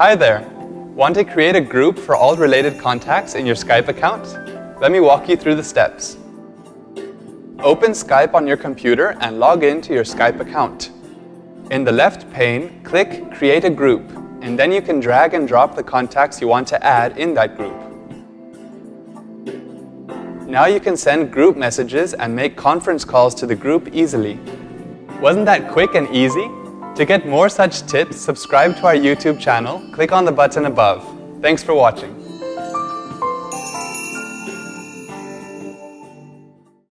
Hi there. Want to create a group for all related contacts in your Skype account? Let me walk you through the steps. Open Skype on your computer and log in to your Skype account. In the left pane, click Create a Group, and then you can drag and drop the contacts you want to add in that group. Now you can send group messages and make conference calls to the group easily. Wasn't that quick and easy? To get more such tips, subscribe to our YouTube channel, click on the button above. Thanks for watching.